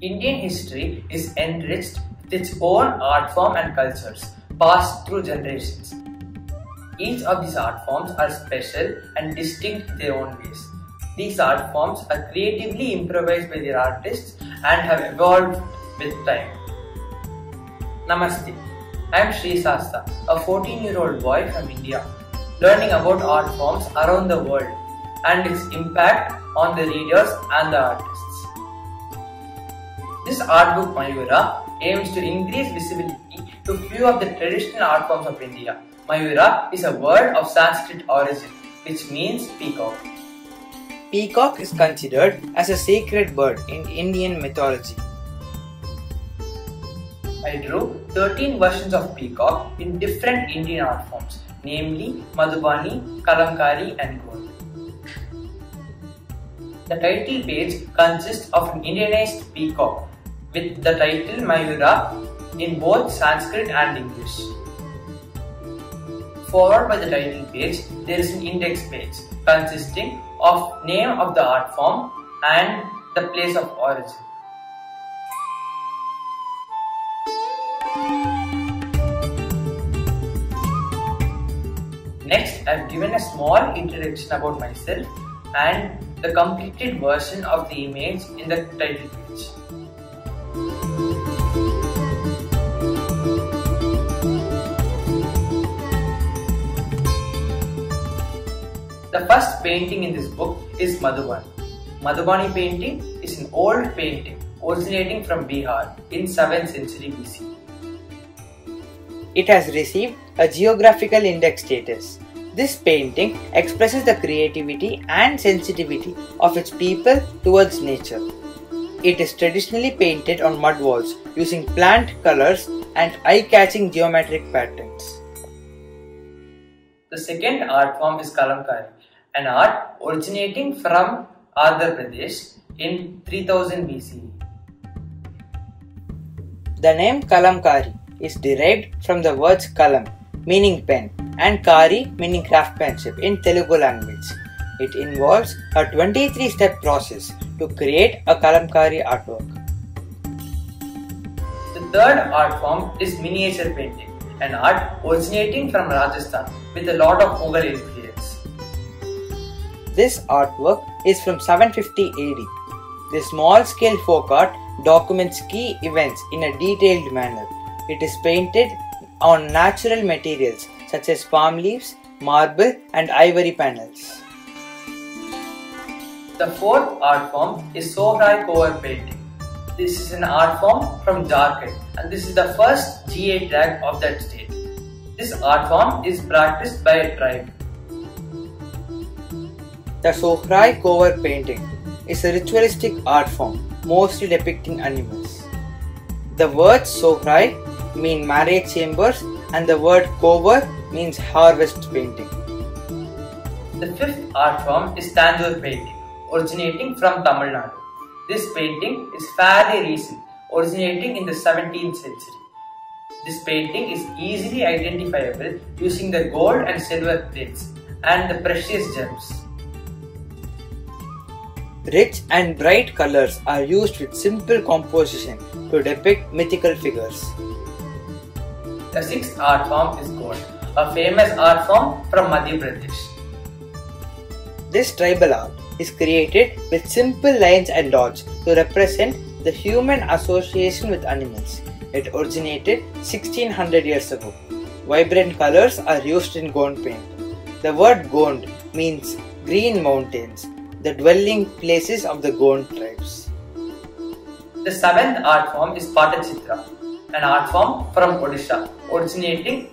Indian history is enriched with its own art form and cultures, passed through generations. Each of these art forms are special and distinct in their own ways. These art forms are creatively improvised by their artists and have evolved with time. Namaste, I am Sree Sastha, a 14-year-old boy from India, learning about art forms around the world and its impact on the readers and the artists. This art book, Mayura, aims to increase visibility to few of the traditional art forms of India. Mayura is a word of Sanskrit origin, which means peacock. Peacock is considered as a sacred bird in Indian mythology. I drew 13 versions of peacock in different Indian art forms, namely Madhubani, Kalamkari and Gond. The title page consists of an Indianized peacock with the title Mayura in both Sanskrit and English. Followed by the title page, there is an index page consisting of name of the art form and the place of origin. Next, I have given a small introduction about myself and the completed version of the image in the title page. The first painting in this book is Madhubani. Madhubani painting is an old painting originating from Bihar in 7th century BC. It has received a geographical index status. This painting expresses the creativity and sensitivity of its people towards nature. It is traditionally painted on mud walls using plant colors and eye-catching geometric patterns. The second art form is Kalamkari, an art originating from Andhra Pradesh in 3000 BCE. The name Kalamkari is derived from the words Kalam, meaning pen, and Kari, meaning craftsmanship in Telugu language. It involves a 23-step process to create a Kalamkari artwork. The third art form is miniature painting, an art originating from Rajasthan with a lot of Mughal influence. This artwork is from 750 AD. The small-scale folk art documents key events in a detailed manner. It is painted on natural materials such as palm leaves, marble and ivory panels. The fourth art form is Sohrai Khovar painting. This is an art form from Jharkhand and this is the first GI tag of that state. This art form is practiced by a tribe. The Sohrai Khovar painting is a ritualistic art form mostly depicting animals. The word Sohrai mean marriage chambers and the word Khovar means harvest painting. The fifth art form is Tanjore painting, originating from Tamil Nadu. This painting is fairly recent, originating in the 17th century. This painting is easily identifiable using the gold and silver plates and the precious gems. Rich and bright colors are used with simple composition to depict mythical figures. The sixth art form is Gond, a famous art form from Madhya Pradesh. This tribal art is created with simple lines and dots to represent the human association with animals. It originated 1600 years ago. Vibrant colors are used in Gond paint. The word Gond means green mountains, the dwelling places of the Gond tribes. The seventh art form is Patachitra, an art form from Odisha, originating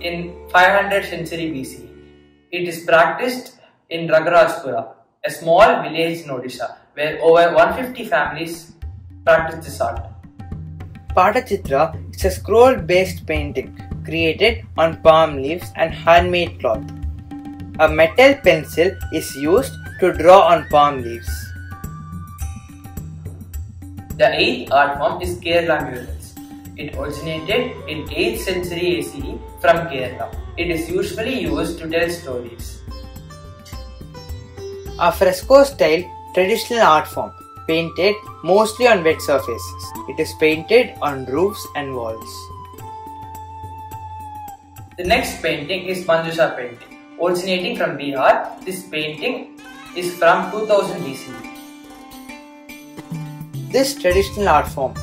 in 500th century BC. It is practiced in Ragarajpura, a small village in Odisha, where over 150 families practice this art. Patachitra is a scroll-based painting created on palm leaves and handmade cloth. A metal pencil is used to draw on palm leaves. The eighth art form is Kerala mural. It originated in 8th century ACE from Kerala. It is usually used to tell stories. A fresco style traditional art form painted mostly on wet surfaces. It is painted on roofs and walls. The next painting is Manjusha painting. Originating from Bihar, this painting is from 2000 BC. This traditional art form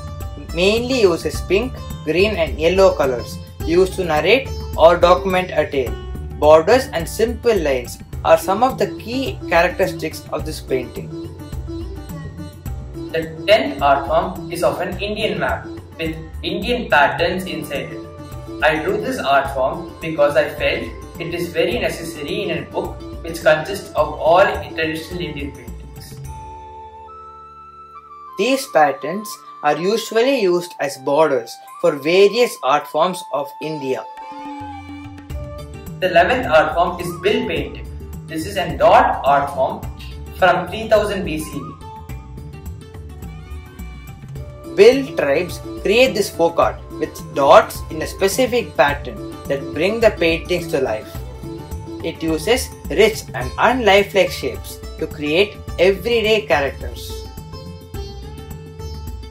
mainly uses pink, green and yellow colors used to narrate or document a tale. Borders and simple lines are some of the key characteristics of this painting. The 10th art form is of an Indian map with Indian patterns inside it. I drew this art form because I felt it is very necessary in a book which consists of all traditional Indian paintings. These patterns are usually used as borders for various art forms of India. The 11th art form is bill painting. This is a dot art form from 3000 BCE. Bill tribes create this folk art with dots in a specific pattern that bring the paintings to life. It uses rich and unlifelike shapes to create everyday characters.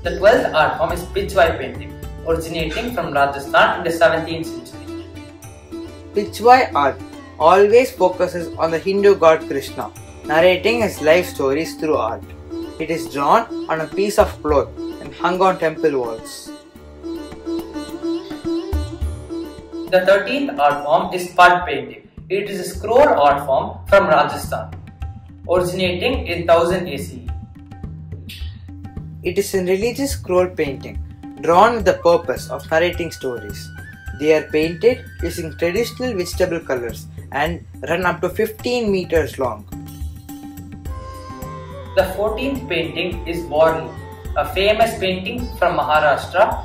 The 12th art form is Pichwai painting, originating from Rajasthan in the 17th century. Pichwai art always focuses on the Hindu god Krishna, narrating his life stories through art. It is drawn on a piece of cloth and hung on temple walls. The 13th art form is Pat painting. It is a scroll art form from Rajasthan, originating in 1000 ACE. It is a religious scroll painting drawn with the purpose of narrating stories. They are painted using traditional vegetable colors and run up to 15 meters long. The 14th painting is Warli, a famous painting from Maharashtra,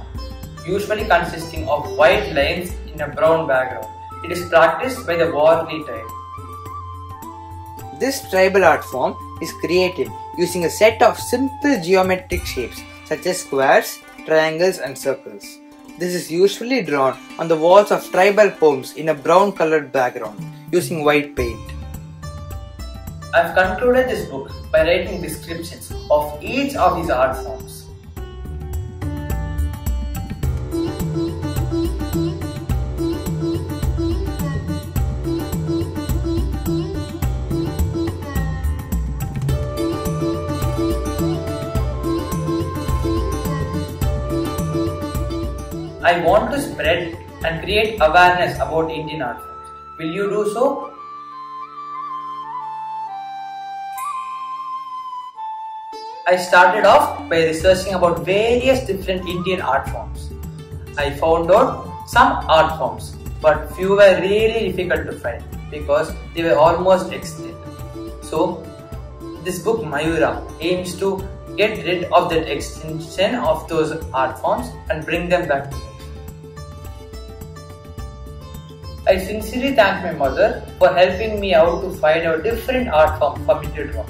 usually consisting of white lines in a brown background. It is practiced by the Warli tribe. This tribal art form is created using a set of simple geometric shapes such as squares, triangles and circles. This is usually drawn on the walls of tribal homes in a brown colored background using white paint. I have concluded this book by writing descriptions of each of these art forms. I want to spread and create awareness about Indian art forms. Will you do so? I started off by researching about various different Indian art forms. I found out some art forms, but few were really difficult to find because they were almost extinct. So, this book Mayura aims to get rid of that extinction of those art forms and bring them back to life. I sincerely thank my mother for helping me out to find a different art form for me to draw.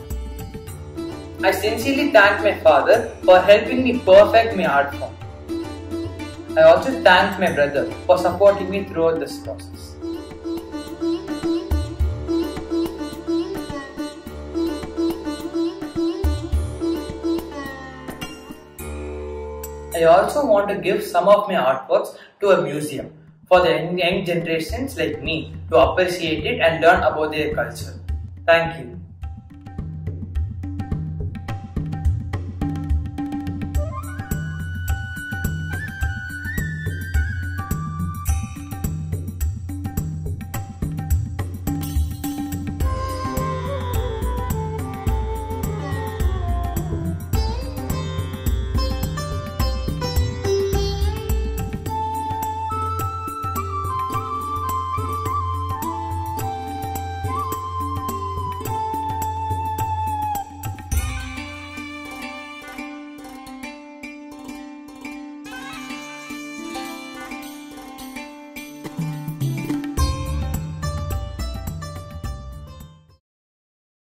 I sincerely thank my father for helping me perfect my art form. I also thank my brother for supporting me throughout this process. I also want to give some of my artworks to a museum for the young generations like me to appreciate it and learn about their culture. Thank you.